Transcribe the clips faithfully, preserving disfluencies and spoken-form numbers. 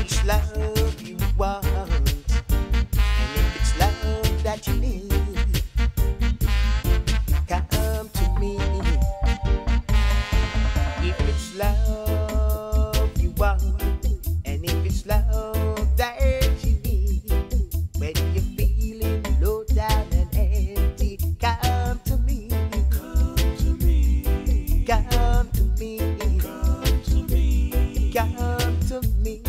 which love you want, and if it's love that you need, come to me. If it's love you want, and if it's love that you need, when you're feeling low down and empty, come to me. Come to me. Come to me. Come to me. Come to me.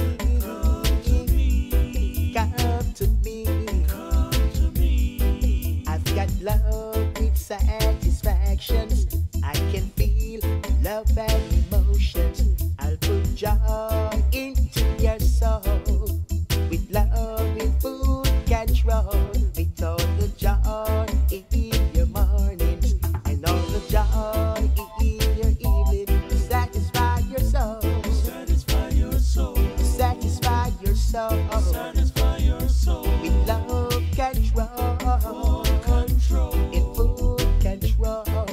Satisfactions, I can feel love and emotions. I'll put joy into your soul with love and food control, with all the joy in your mornings and all the joy in your evenings. Satisfy your soul, satisfy your soul, satisfy your soul, satisfy your soul with love control. Love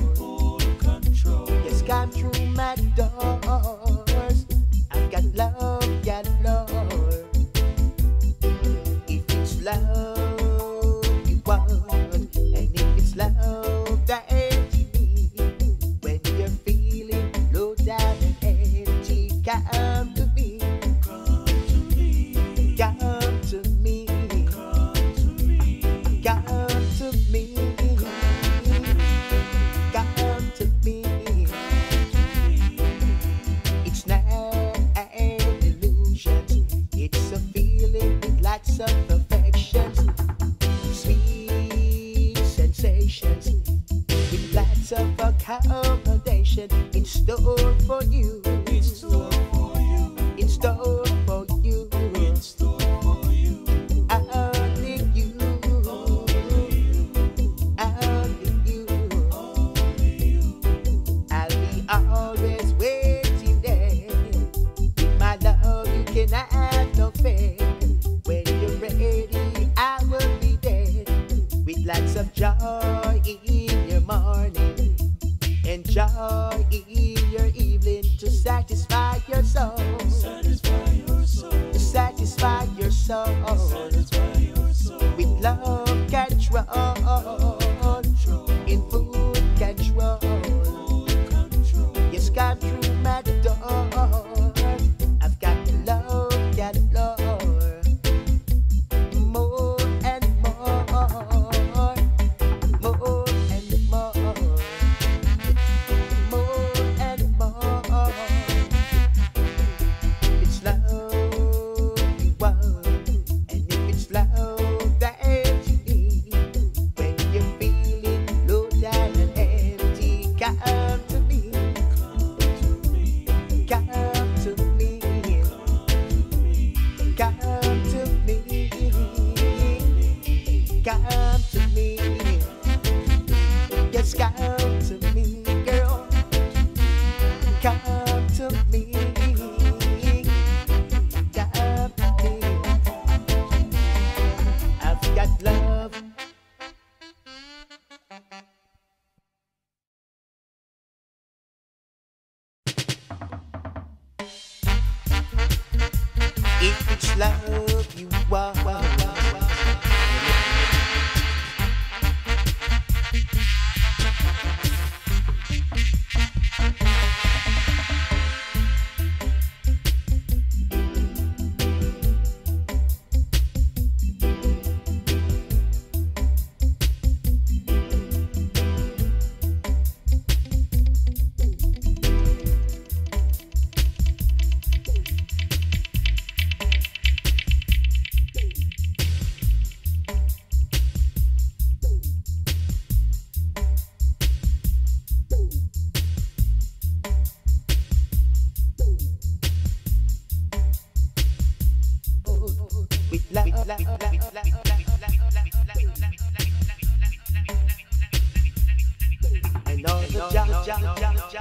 you want, and if it's love that you need, when you're feeling low down and empty, come to me, come to me, come to me, come to me, come to me, come to me. It's not an illusion, it's a feeling with lots of affection. With lots of accommodation in store for you, in store for you, in store for you, in store for you. I need you, I need you, I'll be always waiting there. With my love, you cannot have no fear. When you're ready, I will be there with lots of joy. In your morning, enjoy in your evening, to satisfy your soul, satisfy your soul, to satisfy your soul, satisfy your soul with love control, in food control, food control. Yes, come through my door. I've got to love that Lord more and more. Come to me, yes, come to me, girl. Come to me, come to me. I've got love. If it's love you want, with love, with love, with love, with love, with love, and all the joy, joy, joy, joy, joy, joy, joy, joy, joy.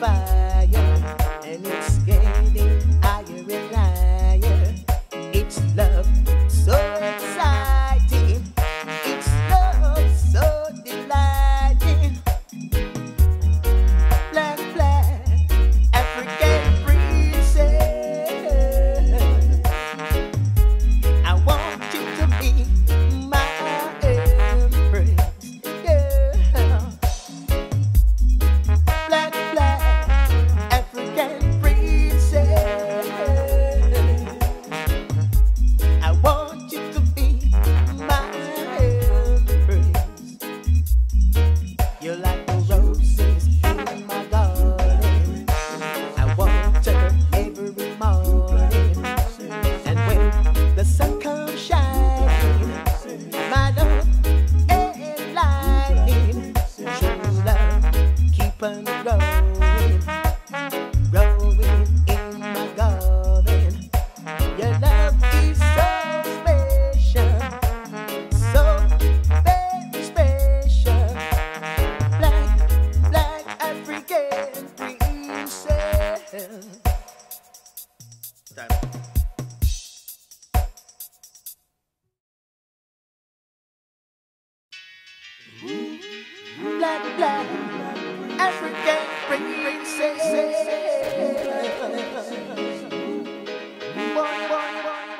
fire, and it's getting higher and higher. It's love so exciting, it's love so delighting. Black, black, African princess, I want you to be my empress. You're like the roses in my garden. I water every morning, and when the sun comes shining, my love is lightning. True love keep on growing, growing in my garden. Your love is so special, so very special. Time. Black, black, African princess. One, one, one,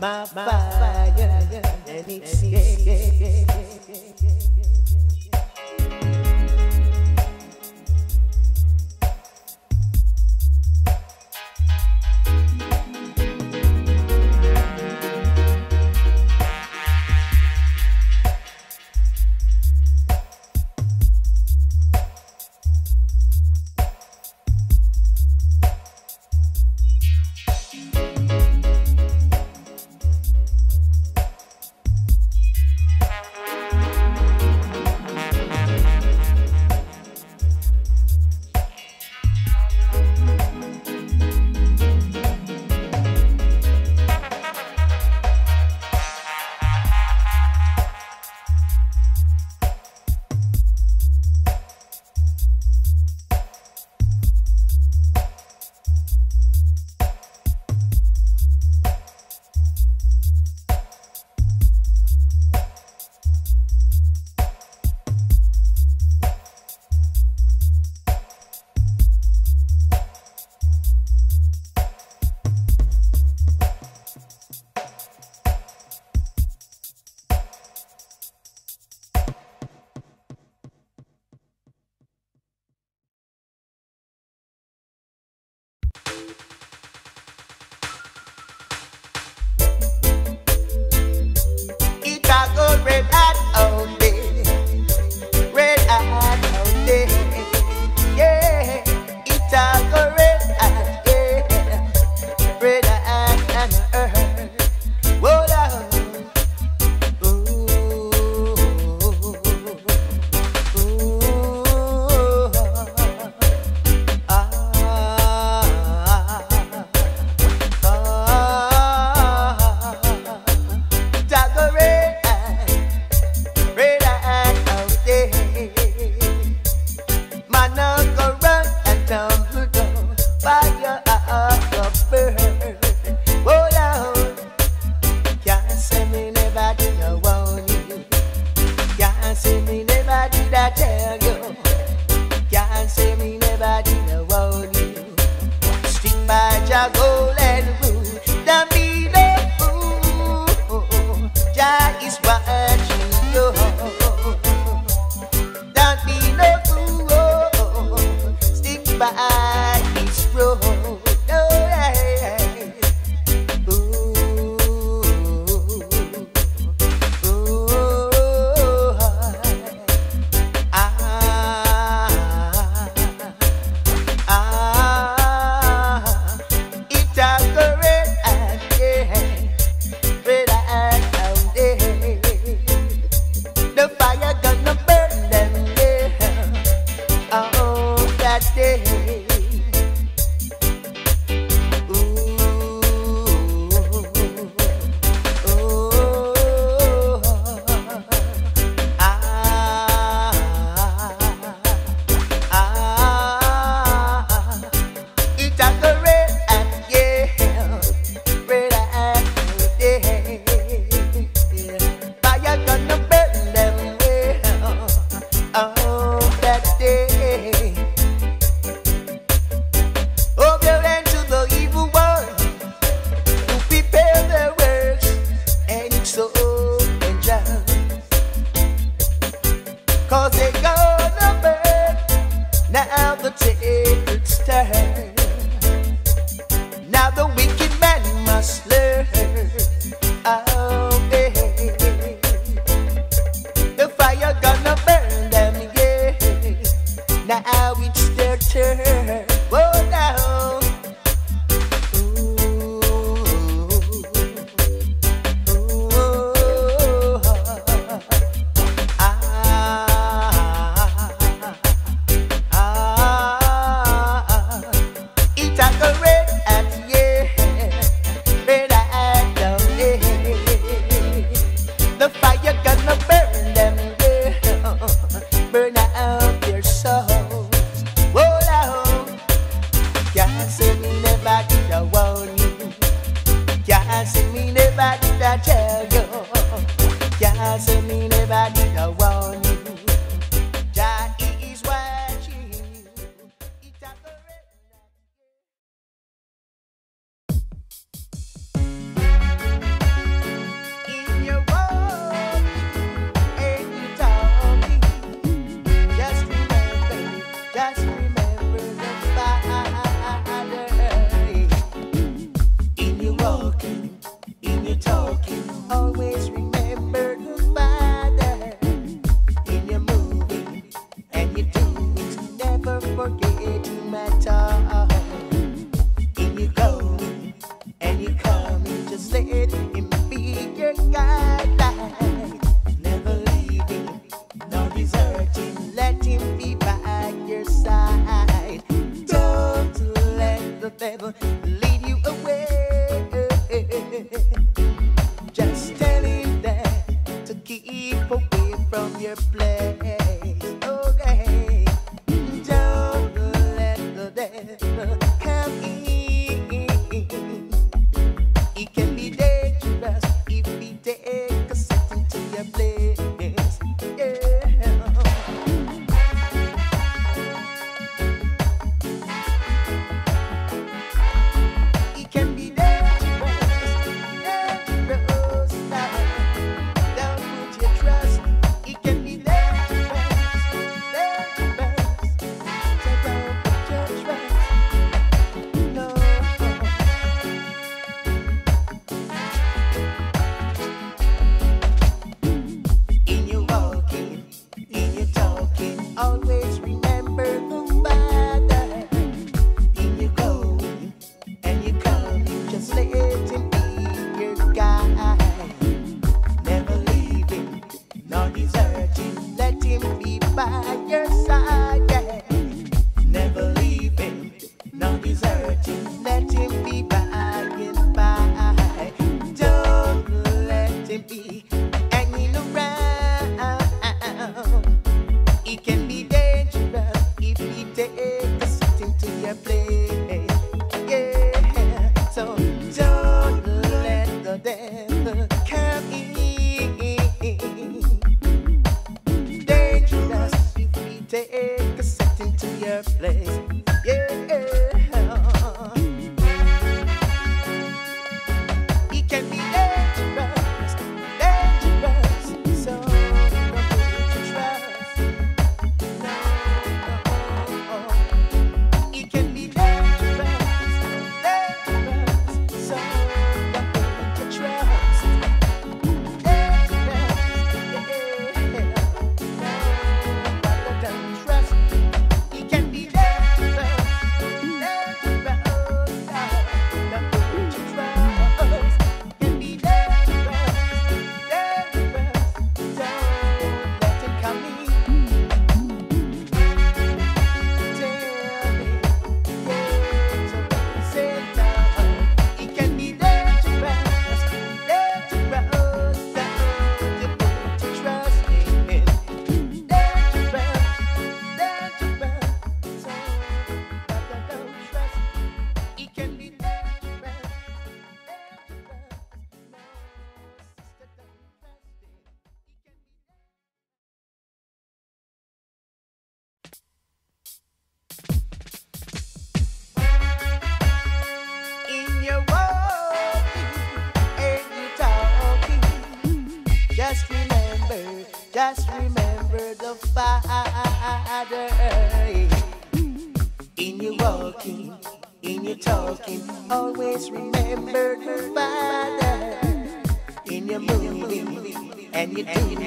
my fire, and it's getting He can be dangerous, dangerous. Just remember, just remember the Father. In your walking, in your talking, always remember the Father. In your moving, and your doing.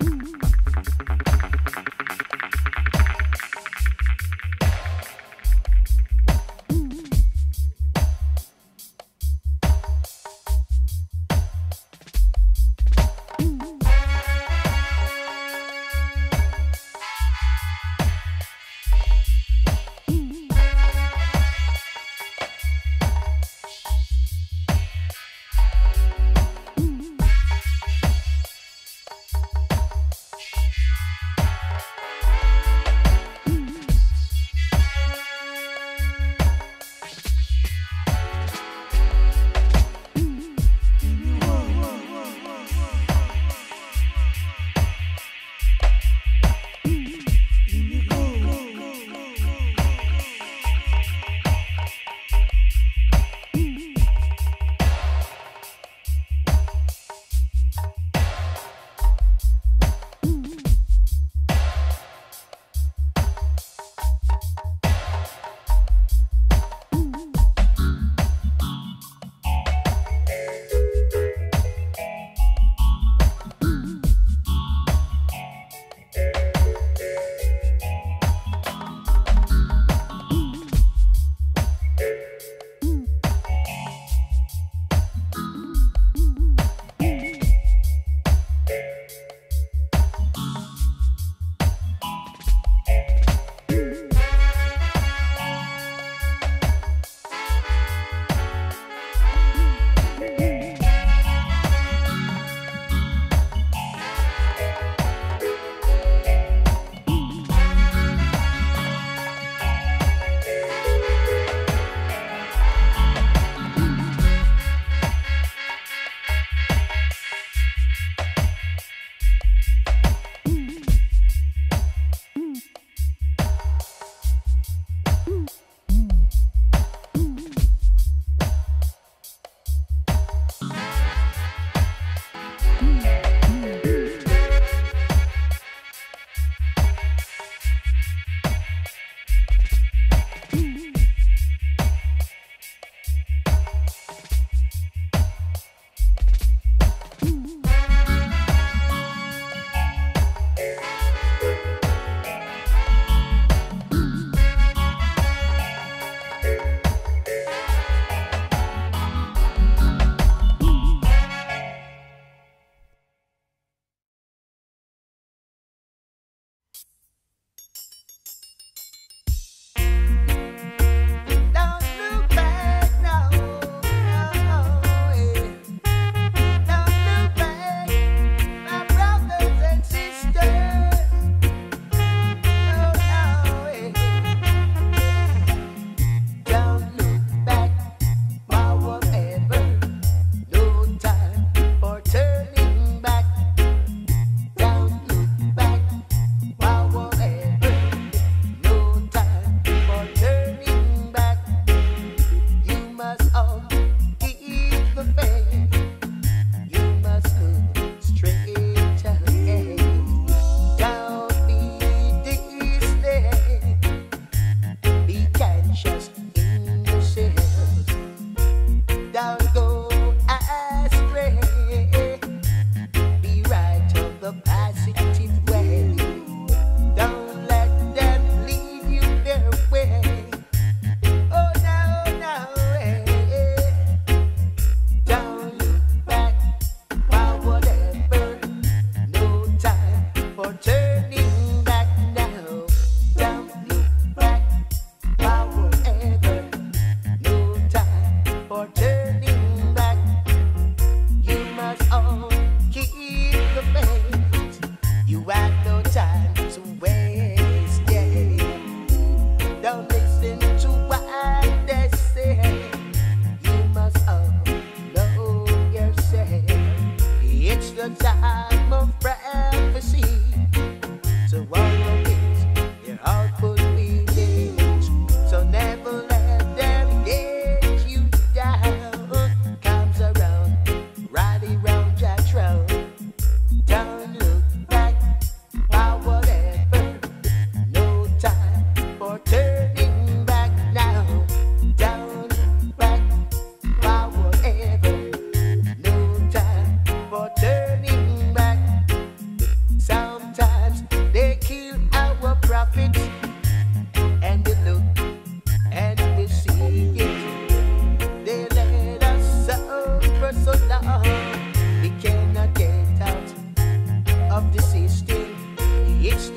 Mm.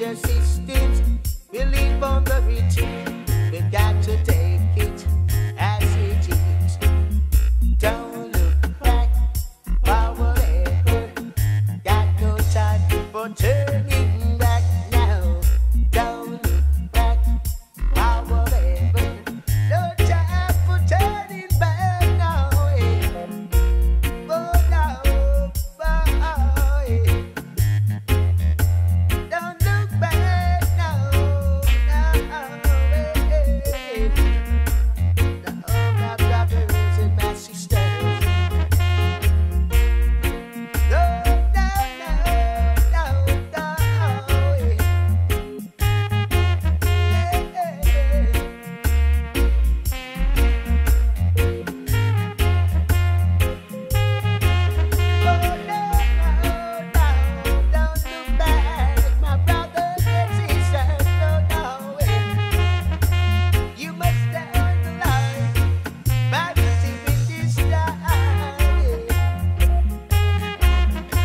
their systems. We live on the routine. We got to take it as it is. Don't look back for whatever. Got no time for turning back now. Don't look back for whatever. No time for turning back now. Oh no, oh, yeah. Don't look back now. No, yeah, yeah. No, my brothers and my sisters. No, no, no, no, no, yeah. Yeah, yeah, yeah. Oh, no, no, don't look back, my brothers and sisters, no, no, eh. You must stand the line, my receiving this time, eh. No, no, no, no, no, no,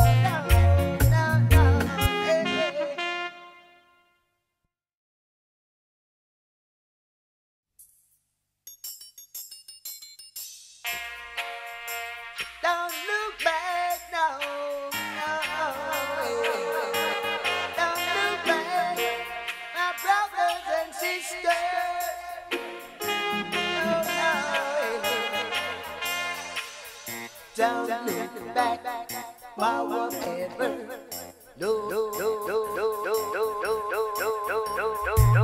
eh. Don't look back, no, no. Don't look back, my brothers and sisters. No, no. Don't look back, forever. No, no, no, no, no, no, no, no, no, no, no, no, no.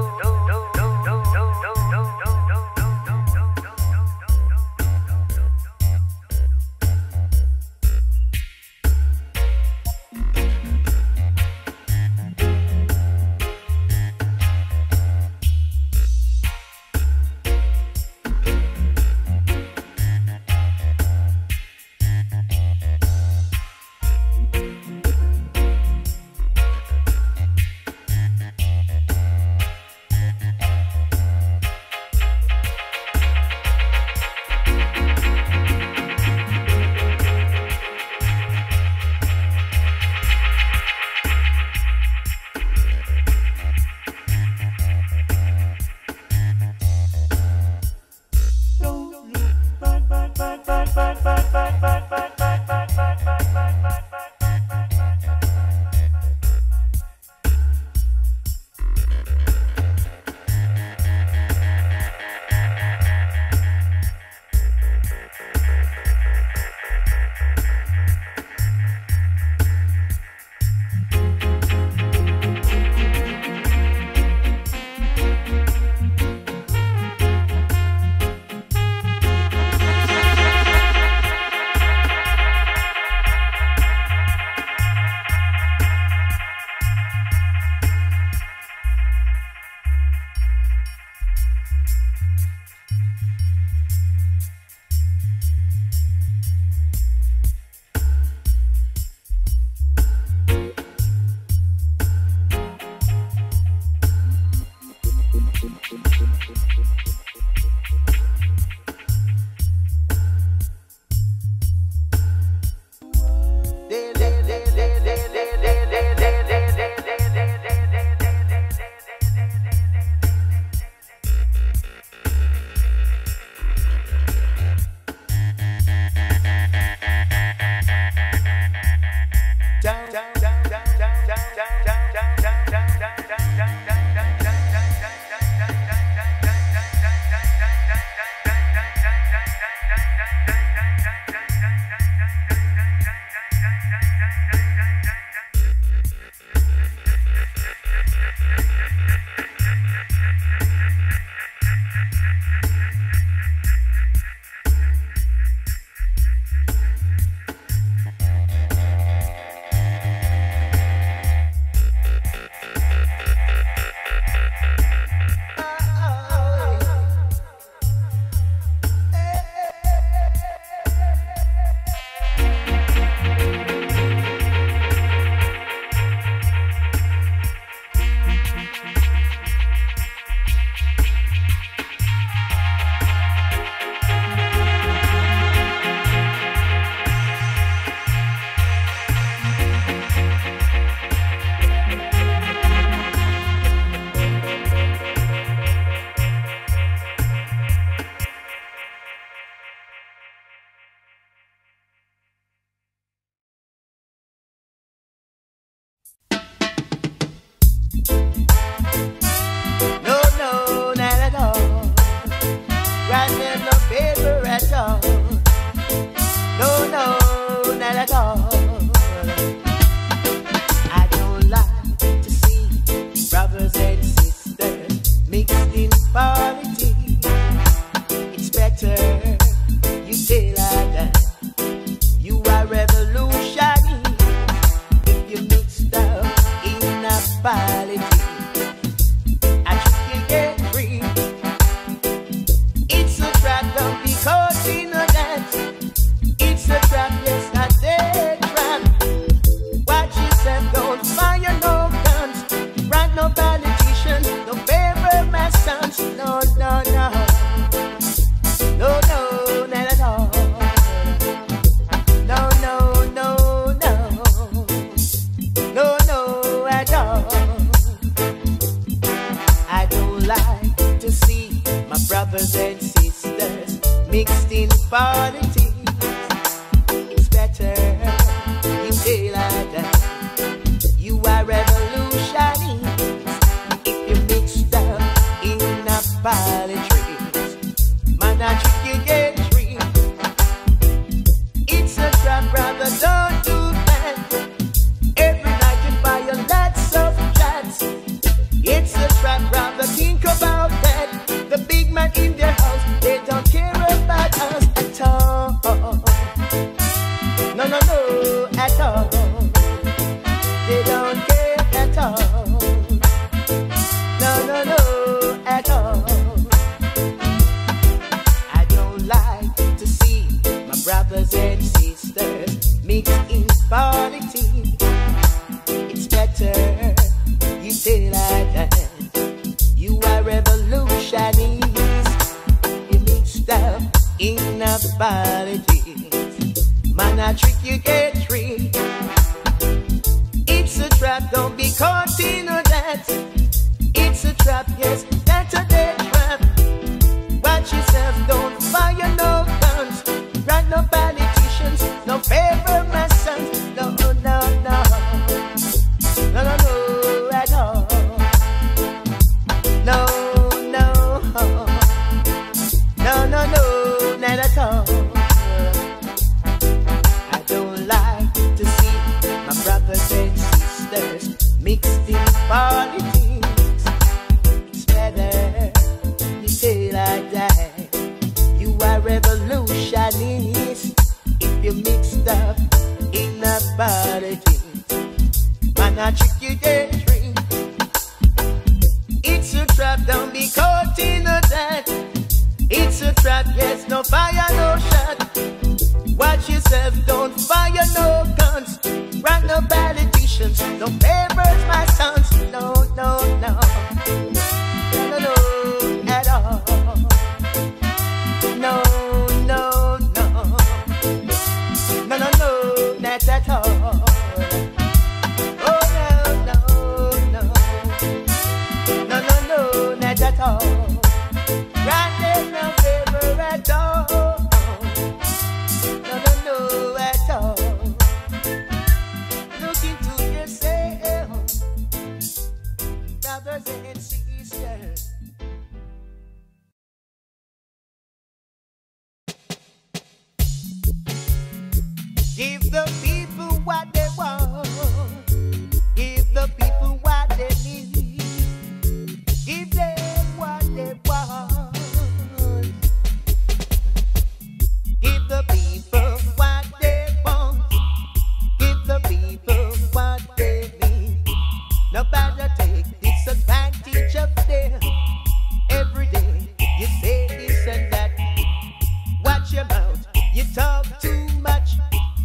Talk too much,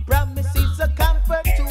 promises a comfort to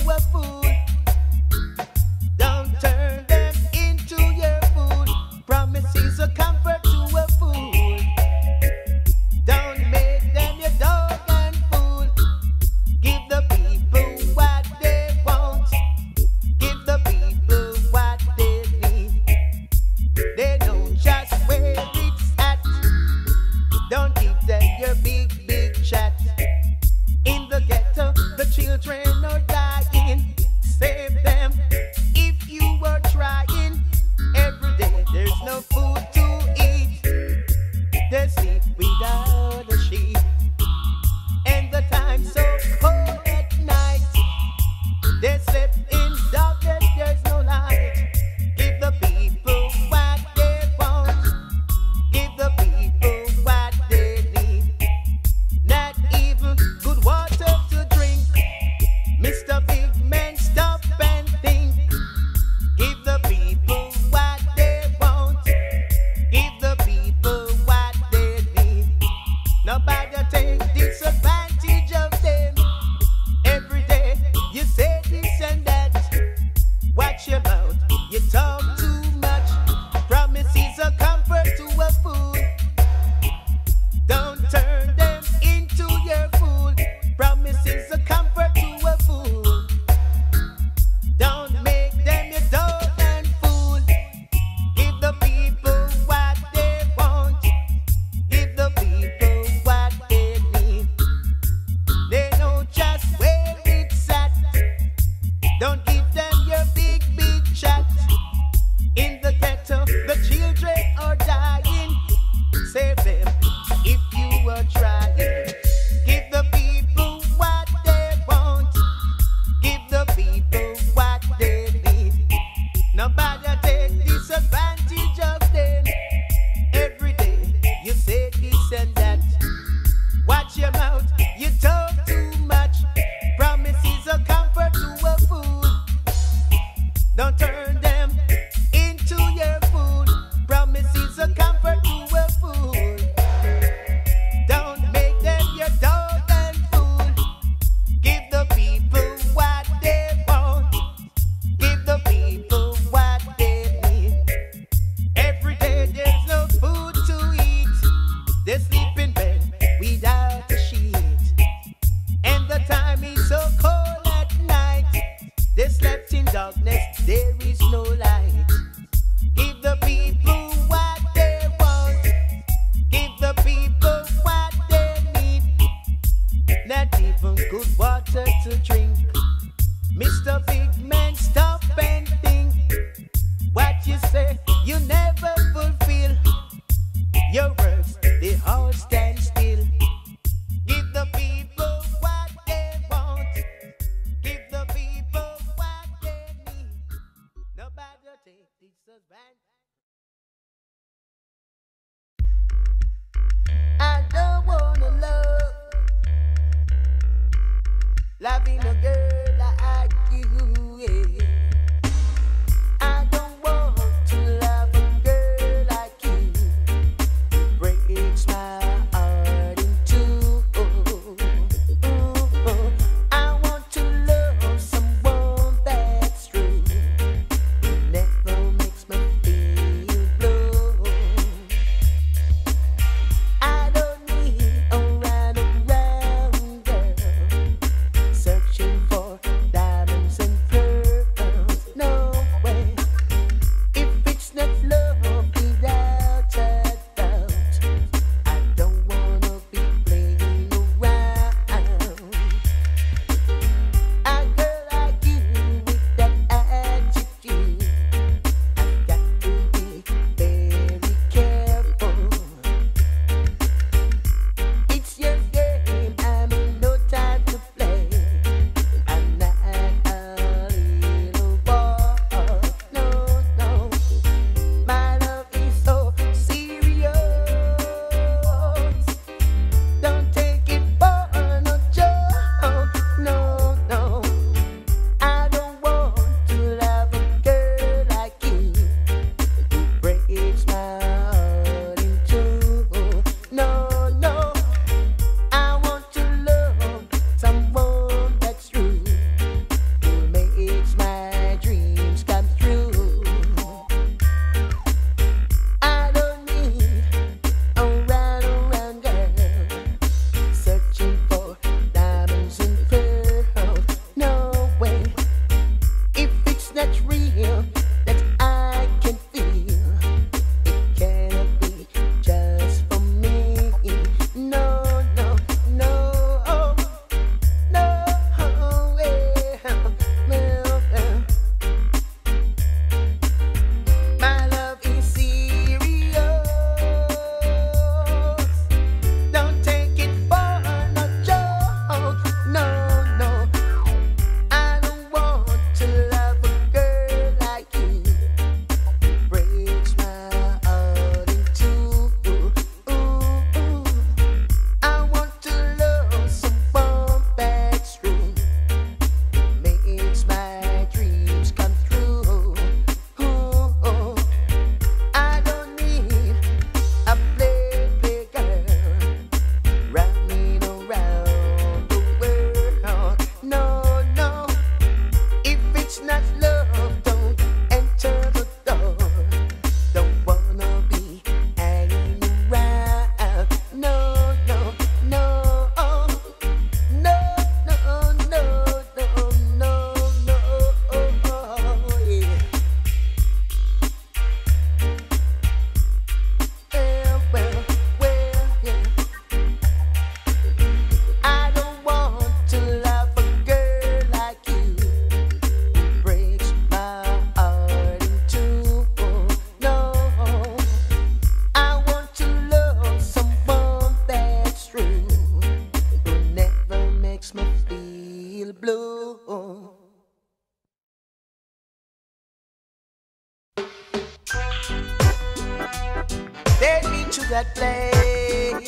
that place,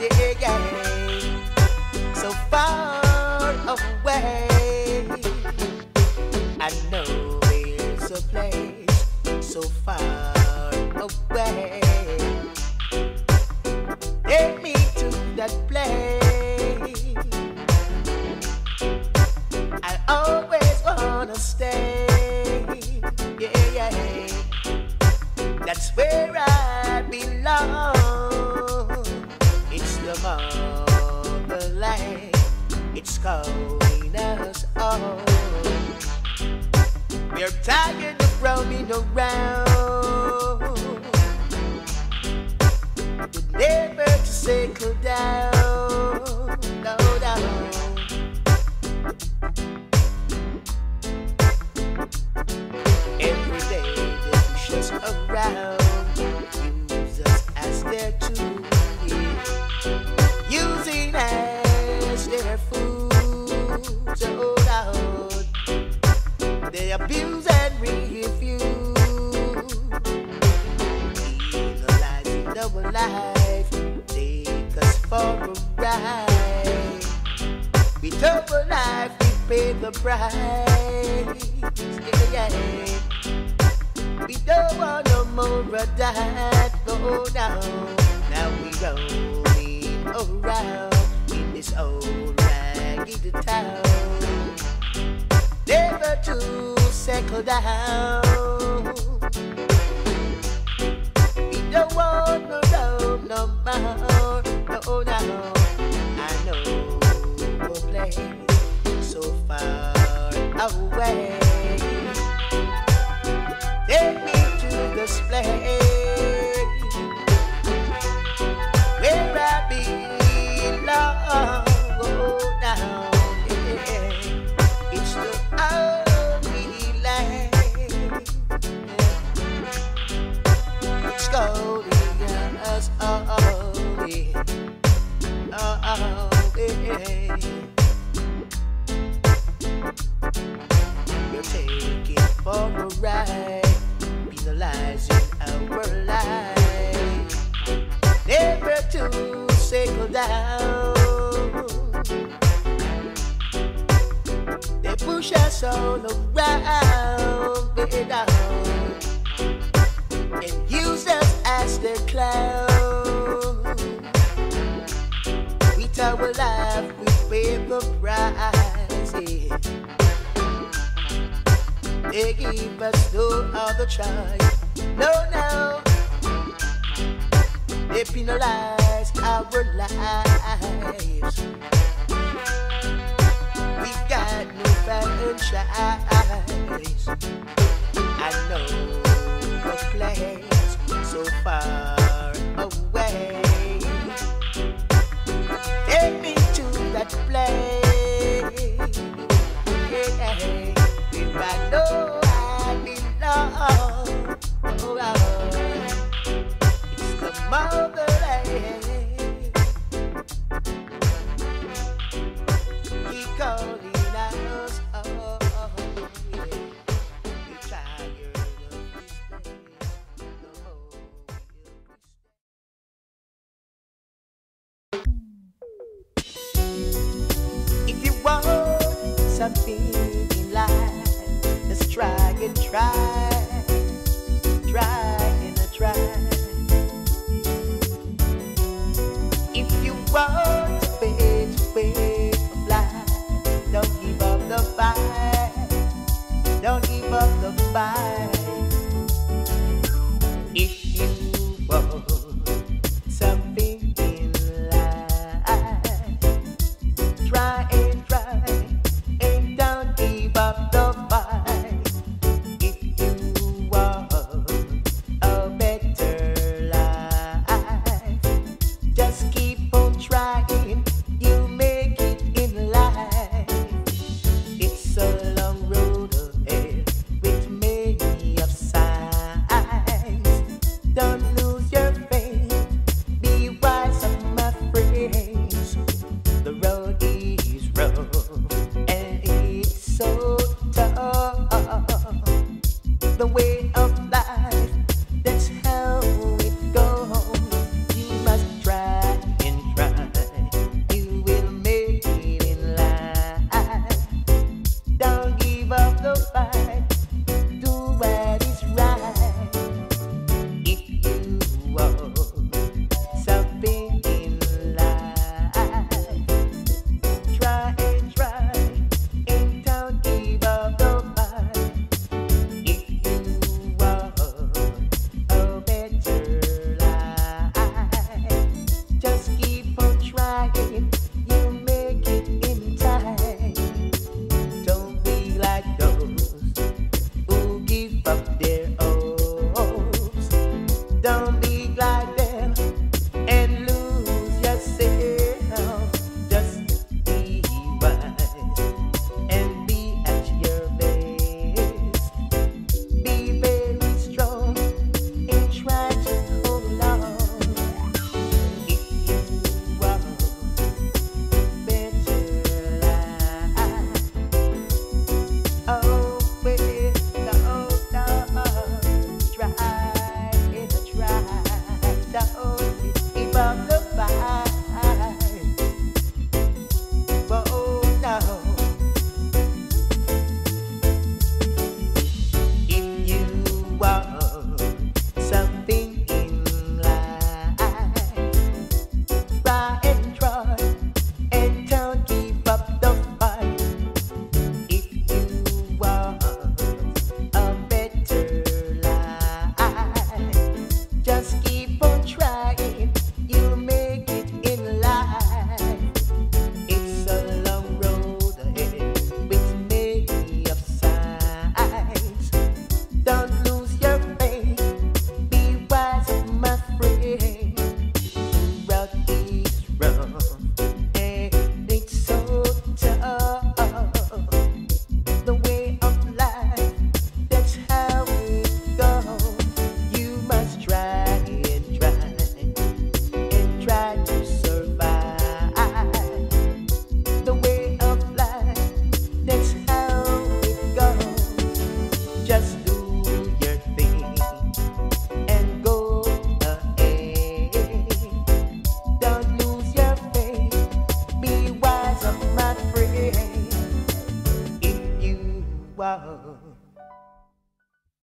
yeah, yeah, so far away. I know there's a place so far away. Take me to that place. I always wanna stay. Yeah, yeah, that's where I belong. It's the motherland. It's calling us all. We're tired of roaming around. We're never to settle down. No, no. Around, use us as their tool, using as their food. So loud, they abuse and refuse. Legalizing our life, take us for a ride. We took a life, we pay the price. Yeah, yeah. We don't want no more of that, go down. Now we rolling around in this old ragged town. Never to settle down. We don't want no road no more, go down. I know a place so far away. Take me to this place where I belong. Oh, now, yeah. It's the only land. It's calling us all. Yeah. Oh, yeah. We'll take it for a ride. Legalizing our life, never to settle down. They push us all around, baby, down, and use us as their clown. With our life, we pay the price. Yeah. They give us no other choice. No, no. They penalize our lives. We got no fighting choice. I know a place so far